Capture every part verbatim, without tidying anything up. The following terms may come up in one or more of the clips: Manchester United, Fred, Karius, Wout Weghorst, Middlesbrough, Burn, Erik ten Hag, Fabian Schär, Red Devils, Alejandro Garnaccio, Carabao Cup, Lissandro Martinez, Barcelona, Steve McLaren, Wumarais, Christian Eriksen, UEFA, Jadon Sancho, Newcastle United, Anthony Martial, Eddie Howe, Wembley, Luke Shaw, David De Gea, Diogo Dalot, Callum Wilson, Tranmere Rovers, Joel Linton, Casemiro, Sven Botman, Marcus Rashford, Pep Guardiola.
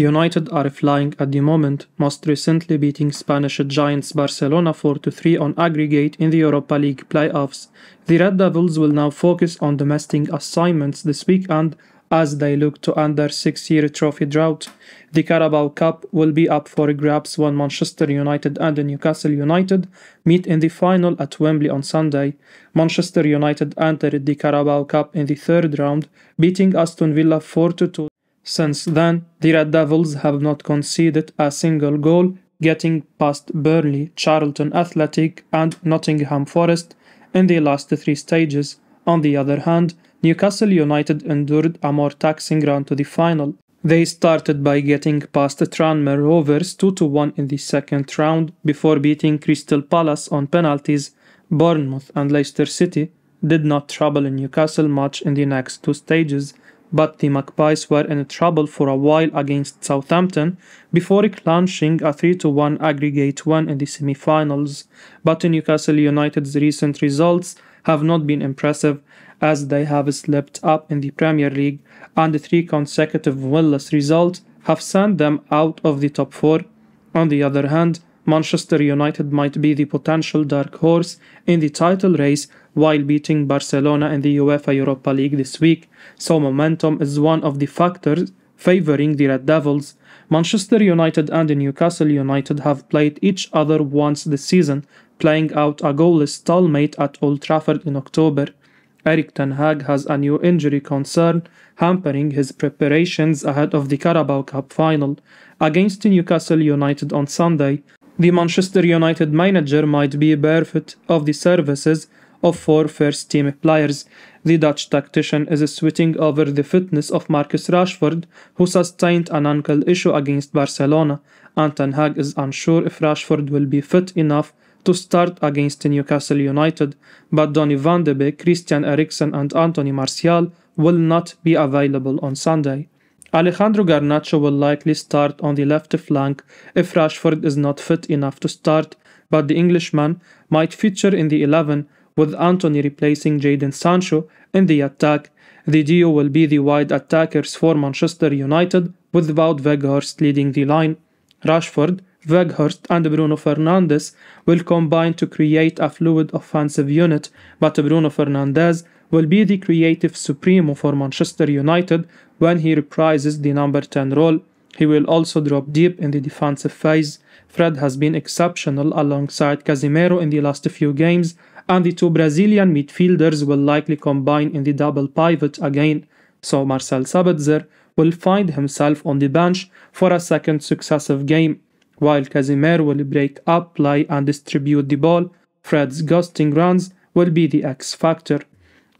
United are flying at the moment, most recently beating Spanish giants Barcelona four to three on aggregate in the Europa League playoffs. The Red Devils will now focus on domestic assignments this weekend as they look to end their six-year trophy drought. The Carabao Cup will be up for grabs when Manchester United and Newcastle United meet in the final at Wembley on Sunday. Manchester United entered the Carabao Cup in the third round, beating Aston Villa four to two. Since then, the Red Devils have not conceded a single goal, getting past Burnley, Charlton Athletic and Nottingham Forest in the last three stages. On the other hand, Newcastle United endured a more taxing run to the final. They started by getting past Tranmere Rovers two to one in the second round before beating Crystal Palace on penalties. Bournemouth and Leicester City did not trouble Newcastle much in the next two stages, but the Magpies were in trouble for a while against Southampton before clenching a three to one aggregate win in the semi-finals. But Newcastle United's recent results have not been impressive, as they have slipped up in the Premier League, and three consecutive winless results have sent them out of the top four. On the other hand, Manchester United might be the potential dark horse in the title race while beating Barcelona in the UEFA Europa League this week, so momentum is one of the factors favouring the Red Devils. Manchester United and Newcastle United have played each other once this season, playing out a goalless stalemate at Old Trafford in October. Erik ten Hag has a new injury concern, hampering his preparations ahead of the Carabao Cup final against Newcastle United on Sunday. The Manchester United manager might be barefoot of the services of four first-team players. The Dutch tactician is sweating over the fitness of Marcus Rashford, who sustained an ankle issue against Barcelona, and Ten Hag is unsure if Rashford will be fit enough to start against Newcastle United, but Donny van de Beek, Christian Eriksen and Anthony Martial will not be available on Sunday. Alejandro Garnaccio will likely start on the left flank if Rashford is not fit enough to start, but the Englishman might feature in the eleven, with Anthony replacing Jadon Sancho in the attack. The duo will be the wide attackers for Manchester United, with Wout Weghorst leading the line. Rashford, Weghorst and Bruno Fernandes will combine to create a fluid offensive unit, but Bruno Fernandes will be the creative supremo for Manchester United when he reprises the number ten role. He will also drop deep in the defensive phase. Fred has been exceptional alongside Casemiro in the last few games, and the two Brazilian midfielders will likely combine in the double pivot again, so Marcel Sabitzer will find himself on the bench for a second successive game. While Casemiro will break up play and distribute the ball, Fred's ghosting runs will be the X factor.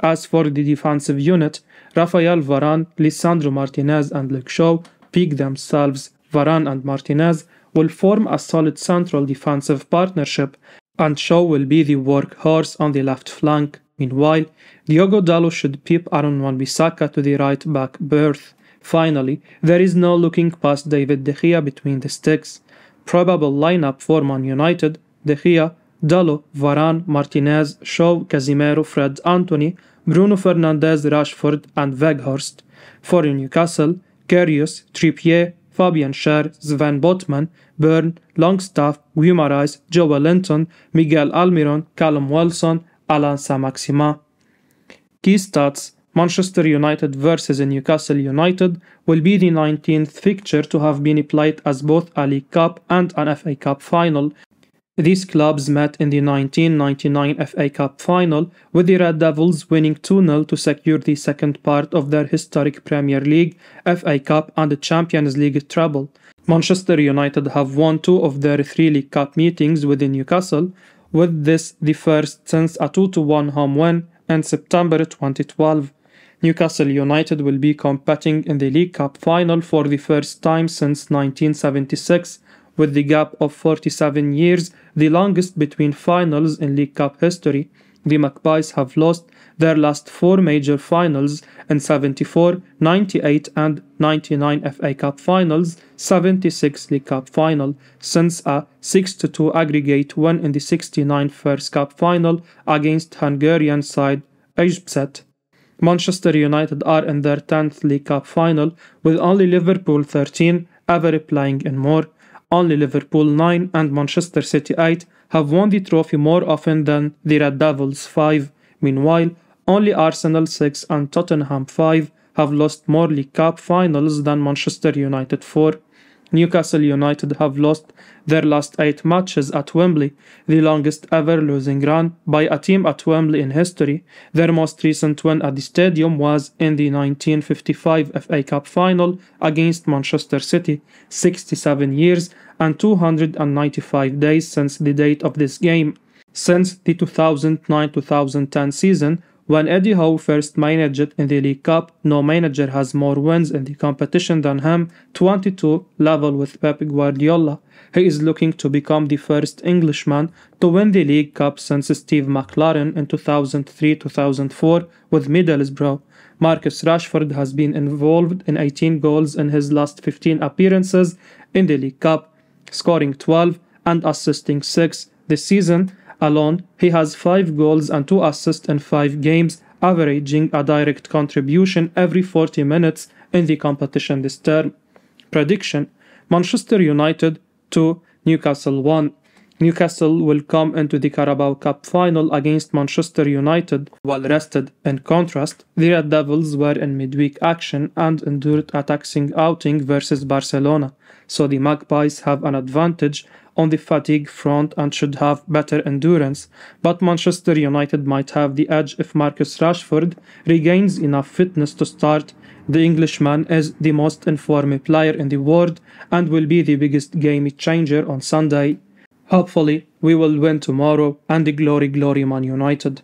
As for the defensive unit, Rafael Varane, Lissandro Martinez and Luke Shaw pick themselves. Varane and Martinez will form a solid central defensive partnership, and Shaw will be the workhorse on the left flank. Meanwhile, Diogo Dalot should pip Aaron Wan-Bissaka to the right-back berth. Finally, there is no looking past David De Gea between the sticks. Probable lineup for Man United: De Gea, Dalot, Varane, Martinez, Shaw, Casemiro, Fred, Anthony, Bruno Fernandes, Rashford and Weghorst. For Newcastle, Karius, Trippier, Fabian Schär, Sven Botman, Burn, Longstaff, Wumarais, Joel Linton, Miguel Almiron, Callum Wilson, Alain Saint-Maximin. Key stats: Manchester United versus Newcastle United will be the nineteenth fixture to have been played as both a League Cup and an F A Cup final. These clubs met in the nineteen ninety-nine F A Cup final, with the Red Devils winning two nil to secure the second part of their historic Premier League, F A Cup and Champions League treble. Manchester United have won two of their three League Cup meetings with Newcastle, with this the first since a two to one home win in September twenty twelve. Newcastle United will be competing in the League Cup final for the first time since nineteen seventy-six, with the gap of forty-seven years, the longest between finals in League Cup history. The Magpies have lost their last four major finals in seventy-four, ninety-eight and ninety-nine F A Cup finals, seventy-six League Cup final, since a six to two aggregate win in the sixty-nine First Cup final against Hungarian side Eibsfeld. Manchester United are in their tenth League Cup final, with only Liverpool thirteen ever playing in more. Only Liverpool nine and Manchester City eight have won the trophy more often than the Red Devils five. Meanwhile, only Arsenal six and Tottenham five have lost more League Cup finals than Manchester United four. Newcastle United have lost their last eight matches at Wembley, the longest ever losing run by a team at Wembley in history. Their most recent win at the stadium was in the nineteen fifty-five F A Cup final against Manchester City, sixty-seven years and two hundred ninety-five days since the date of this game. Since the two thousand nine two thousand ten season, when Eddie Howe first managed in the League Cup, no manager has more wins in the competition than him, twenty-two, level with Pep Guardiola. He is looking to become the first Englishman to win the League Cup since Steve McLaren in two thousand three two thousand four with Middlesbrough. Marcus Rashford has been involved in eighteen goals in his last fifteen appearances in the League Cup, scoring twelve and assisting six this season. Alone, he has five goals and two assists in five games, averaging a direct contribution every forty minutes in the competition this term. Prediction: Manchester United two, Newcastle one. Newcastle will come into the Carabao Cup final against Manchester United well rested. In contrast, the Red Devils were in midweek action and endured a taxing outing versus Barcelona, so the Magpies have an advantage on the fatigue front and should have better endurance, but Manchester United might have the edge if Marcus Rashford regains enough fitness to start. The Englishman is the most informed player in the world and will be the biggest game changer on Sunday. Hopefully, we will win tomorrow and the glory glory Man United.